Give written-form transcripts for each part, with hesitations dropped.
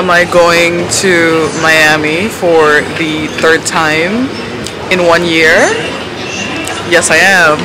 Am I going to Miami for the third time in 1 year? Yes, I am.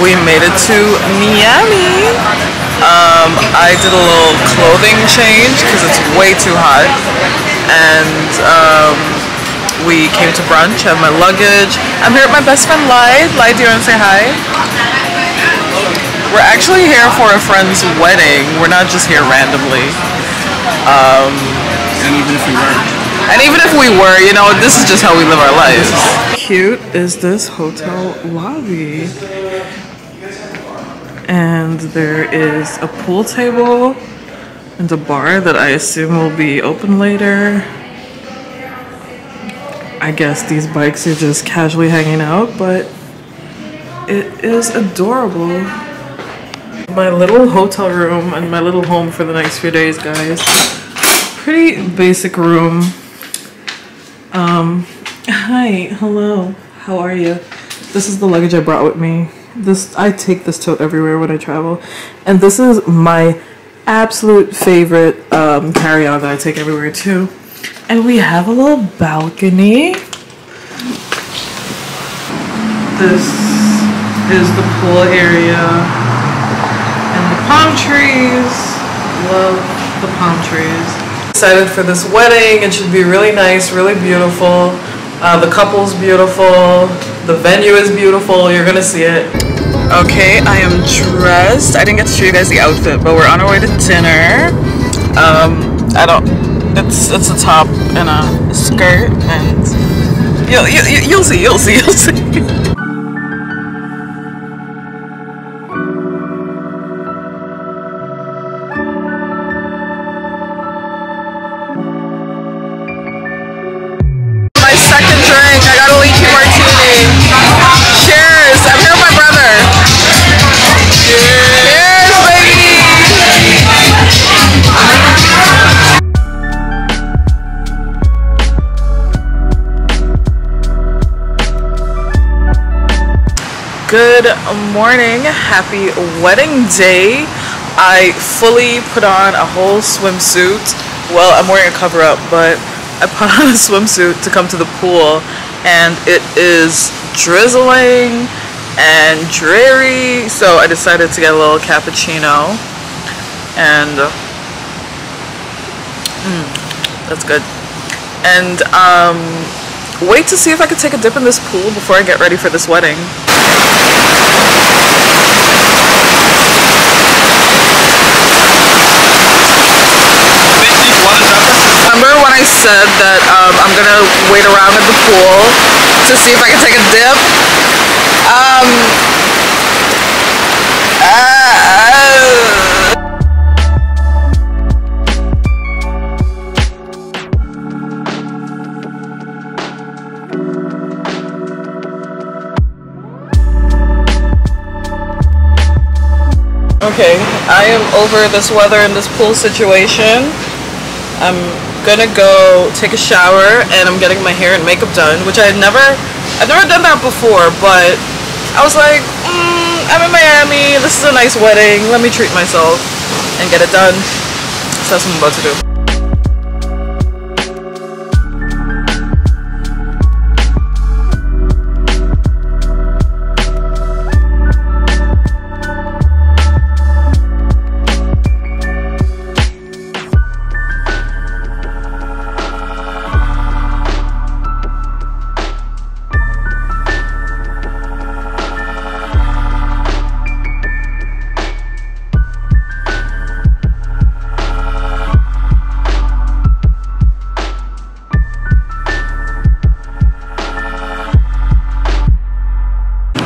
We made it to Miami. I did a little clothing change because it's way too hot, and we came to brunch. I have my luggage. I'm here with my best friend Lai. Lai, do you want to say hi? We're actually here for a friend's wedding. We're not just here randomly. And even if we weren't. And even if we were, you know, this is just how we live our lives. Cute is this hotel lobby. And there is a pool table and a bar that I assume will be open later. I guess these bikes are just casually hanging out, but it is adorable. My little hotel room and my little home for the next few days, guys. Pretty basic room. Hi, hello, how are you? This is the luggage I brought with me. This, I take this tote everywhere when I travel, and this is my absolute favorite carry-on that I take everywhere too. And we have a little balcony. This is the pool area and the palm trees. Love the palm trees. Excited for this wedding. It should be really nice, really beautiful. The couple's beautiful. The venue is beautiful. You're gonna see it. Okay, I am dressed. I didn't get to show you guys the outfit, but we're on our way to dinner. I don't. It's a top and a skirt, and you'll see. You'll see. You'll see. Good morning, happy wedding day. I fully put on a whole swimsuit. Well, I'm wearing a cover-up, but I put on a swimsuit to come to the pool, and it is drizzling and dreary, so I decided to get a little cappuccino, and that's good. And wait to see if I could take a dip in this pool before I get ready for this wedding. Remember when I said that I'm gonna wait around at the pool to see if I can take a dip? Okay, I am over this weather and this pool situation. I'm gonna go take a shower, and I'm getting my hair and makeup done, which I've never done that before, but I was like, I'm in Miami, this is a nice wedding, let me treat myself and get it done. So that's what I'm about to do.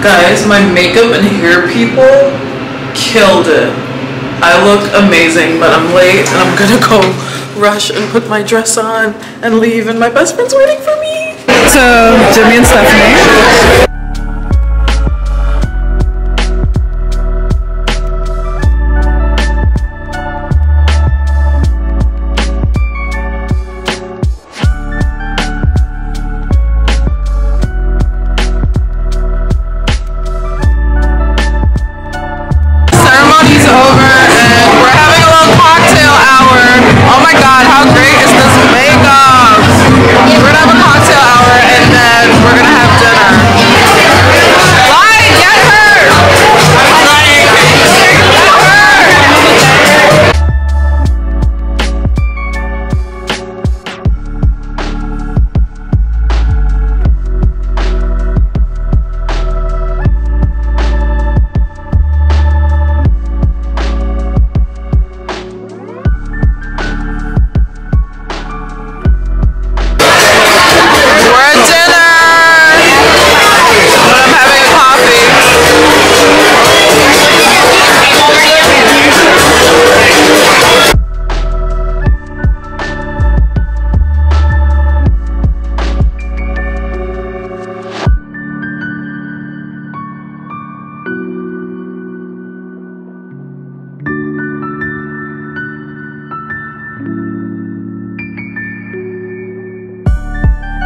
Guys, my makeup and hair people killed it. I look amazing, but I'm late and I'm gonna go rush and put my dress on and leave, and my best friend's waiting for me. So, Jimmie and Stephanie.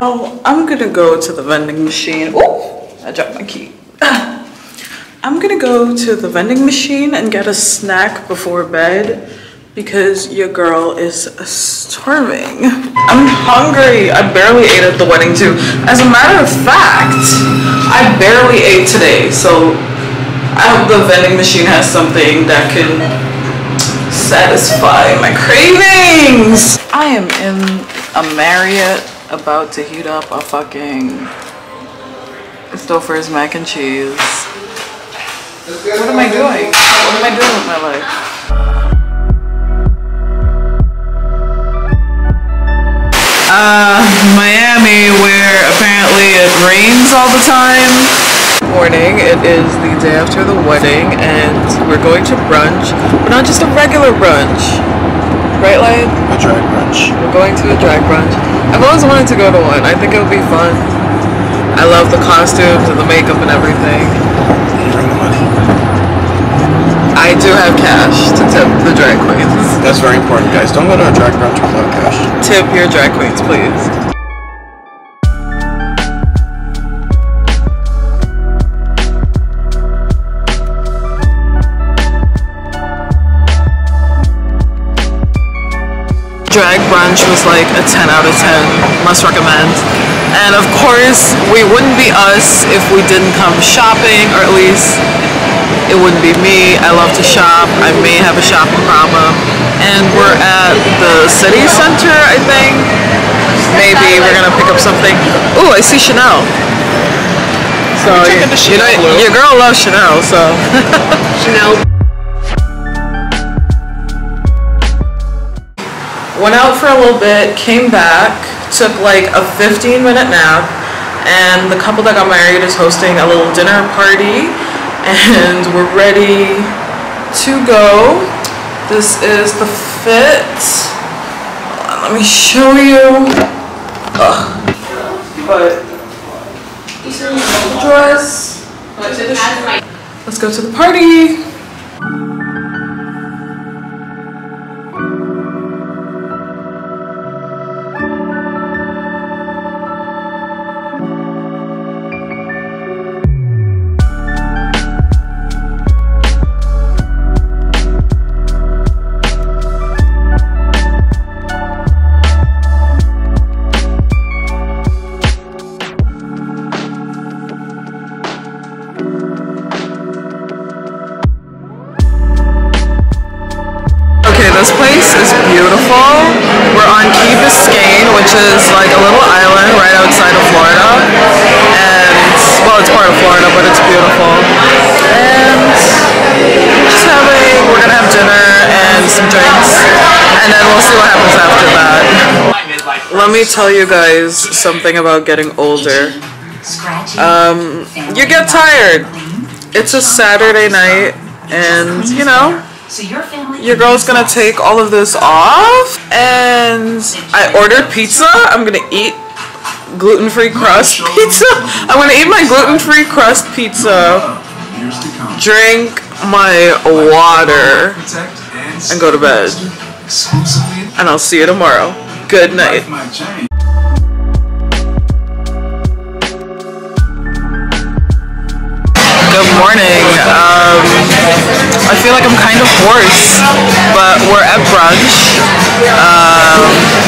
Oh, I'm gonna go to the vending machine. Oh, I dropped my key. I'm gonna go to the vending machine and get a snack before bed because your girl is starving. I'm hungry. I barely ate at the wedding too. As a matter of fact, I barely ate today, so I hope the vending machine has something that can satisfy my cravings. I am in a Marriott about to heat up a fucking Stouffer's mac and cheese. What am I doing? What am I doing with my life? Miami, where apparently it rains all the time. Morning, it is the day after the wedding and we're going to brunch, but not just a regular brunch. Right, Lai? A drag brunch. We're going to a drag brunch. I've always wanted to go to one. I think it would be fun. I love the costumes and the makeup and everything. Bring the money. I do have cash to tip the drag queens. That's very important, guys. Don't go to a drag brunch without cash. Tip your drag queens, please. Drag brunch was like a 10 out of 10, must recommend. And of course, we wouldn't be us if we didn't come shopping, or at least it wouldn't be me. I love to shop. I may have a shopping problem. And we're at the city center, I think. Maybe we're gonna pick up something. Ooh, I see Chanel. So you know, your girl loves Chanel, so. Chanel. Went out for a little bit, came back, took like a 15-minute nap, and the couple that got married is hosting a little dinner party, and we're ready to go. This is the fit. Let me show you. But the dress. Let's go to the party. This place is beautiful. We're on Key Biscayne, which is like a little island right outside of Florida. And, well, it's part of Florida, but it's beautiful. And we're gonna have dinner and some drinks. And then we'll see what happens after that. Let me tell you guys something about getting older. You get tired. It's a Saturday night, and you know, your girl's gonna take all of this off, and I ordered pizza. I'm gonna eat gluten-free crust pizza. I'm gonna eat my gluten-free crust pizza, drink my water, and go to bed. And I'll see you tomorrow. Good night. Good morning. I feel like I'm kind of hoarse, but we're at brunch.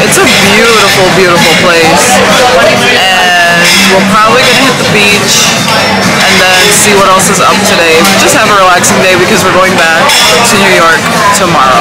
It's a beautiful, beautiful place, and we're probably gonna hit the beach and then see what else is up today. Just have a relaxing day because we're going back to New York tomorrow.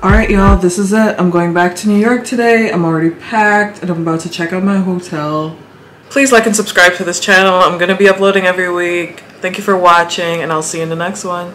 Alright y'all, this is it. I'm going back to New York today. I'm already packed and I'm about to check out my hotel. Please like and subscribe to this channel. I'm going to be uploading every week. Thank you for watching and I'll see you in the next one.